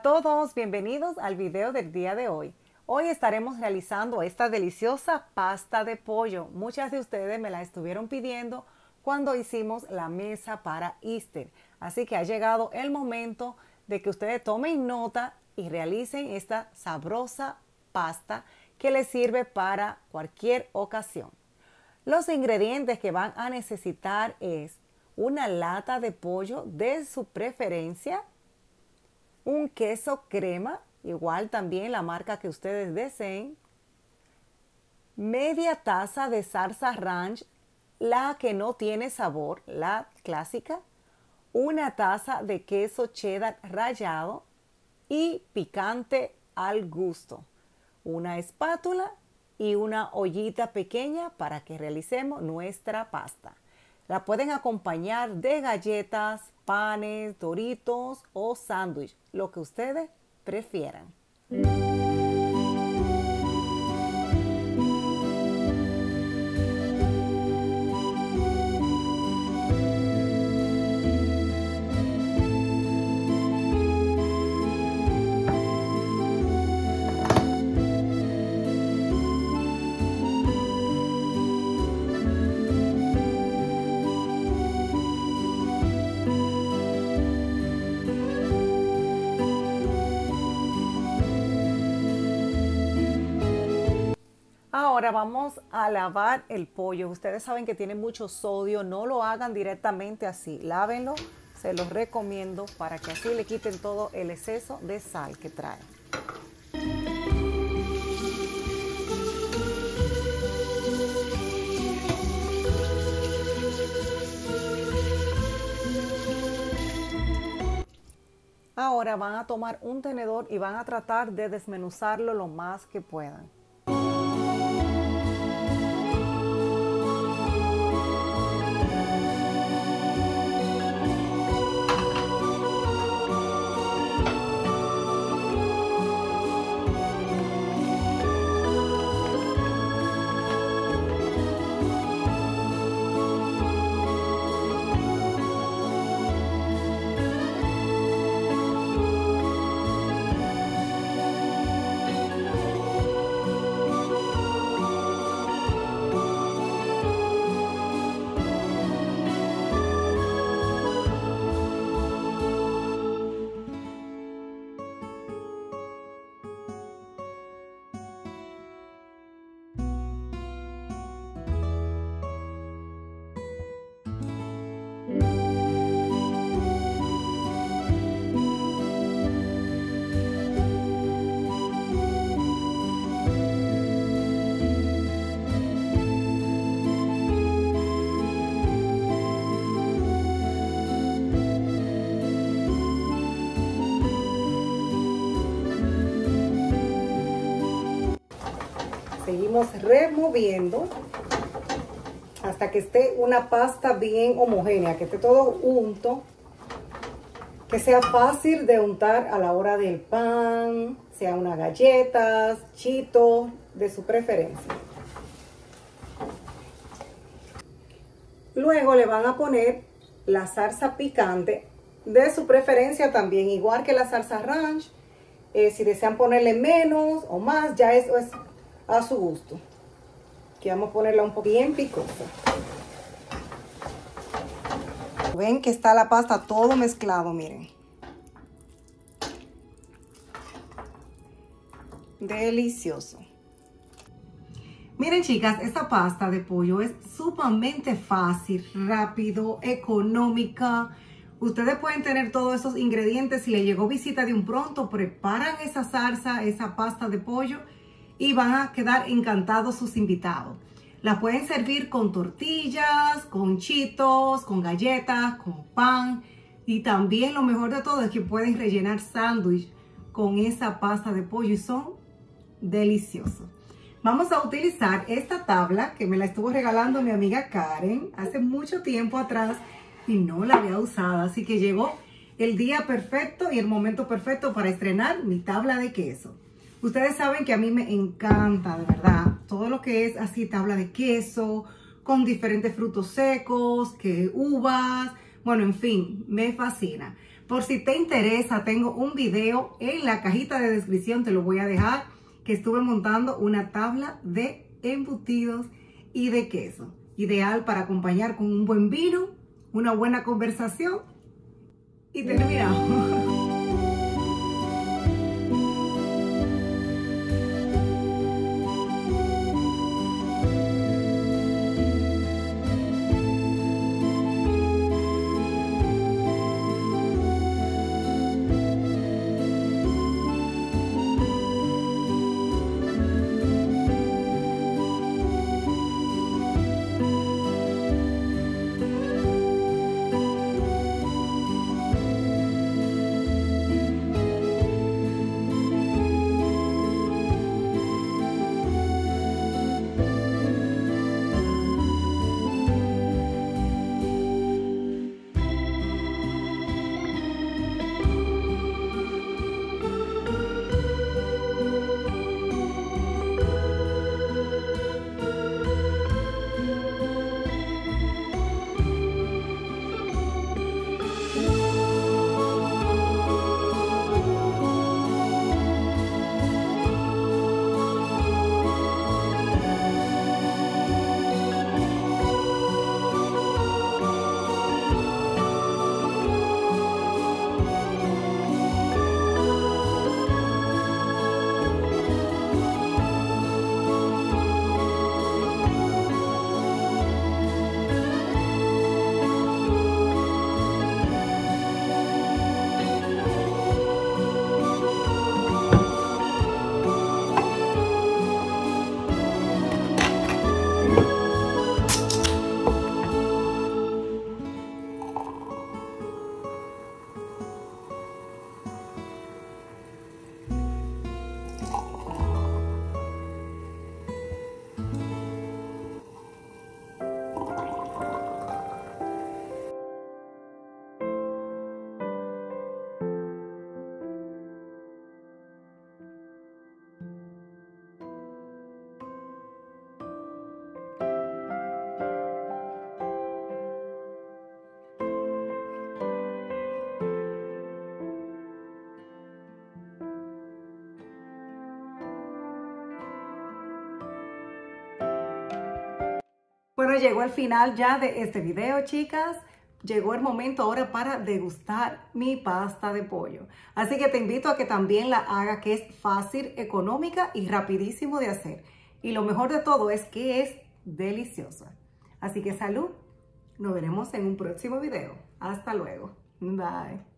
a todos, bienvenidos al video del día de hoy. Hoy estaremos realizando esta deliciosa pasta de pollo. Muchas de ustedes me la estuvieron pidiendo cuando hicimos la mesa para Easter. Así que ha llegado el momento de que ustedes tomen nota y realicen esta sabrosa pasta que les sirve para cualquier ocasión. Los ingredientes que van a necesitar es una lata de pollo de su preferencia, un queso crema, igual también la marca que ustedes deseen, media taza de salsa ranch, la que no tiene sabor, la clásica, una taza de queso cheddar rallado y picante al gusto, una espátula y una ollita pequeña para que realicemos nuestra pasta. La pueden acompañar de galletas, panes, Doritos o sándwich, lo que ustedes prefieran. Ahora vamos a lavar el pollo. Ustedes saben que tiene mucho sodio, no lo hagan directamente así. Lávenlo, se los recomiendo para que así le quiten todo el exceso de sal que trae. Ahora van a tomar un tenedor y van a tratar de desmenuzarlo lo más que puedan. Seguimos removiendo hasta que esté una pasta bien homogénea, que esté todo unto, que sea fácil de untar a la hora del pan, sea unas galletas, chito, de su preferencia. Luego le van a poner la salsa picante de su preferencia también, igual que la salsa ranch. Si desean ponerle menos o más, ya eso es a su gusto. Aquí vamos a ponerla un poco bien picosa. Ven que está la pasta todo mezclado, miren. Delicioso. Miren, chicas, esta pasta de pollo es sumamente fácil, rápido, económica. Ustedes pueden tener todos esos ingredientes. Si les llegó visita de un pronto, preparan esa salsa, esa pasta de pollo, y van a quedar encantados sus invitados. La pueden servir con tortillas, con chitos, con galletas, con pan. Y también lo mejor de todo es que pueden rellenar sándwich con esa pasta de pollo y son deliciosos. Vamos a utilizar esta tabla que me la estuvo regalando mi amiga Karen hace mucho tiempo atrás y no la había usado. Así que llegó el día perfecto y el momento perfecto para estrenar mi tabla de queso. Ustedes saben que a mí me encanta, de verdad, todo lo que es así tabla de queso, con diferentes frutos secos, que uvas, bueno, en fin, me fascina. Por si te interesa, tengo un video en la cajita de descripción, te lo voy a dejar, que estuve montando una tabla de embutidos y de queso. Ideal para acompañar con un buen vino, una buena conversación y terminamos. Bueno, llegó al final ya de este video, chicas. Llegó el momento ahora para degustar mi pasta de pollo. Así que te invito a que también la hagas, que es fácil, económica y rapidísimo de hacer. Y lo mejor de todo es que es deliciosa. Así que salud. Nos veremos en un próximo video. Hasta luego. Bye.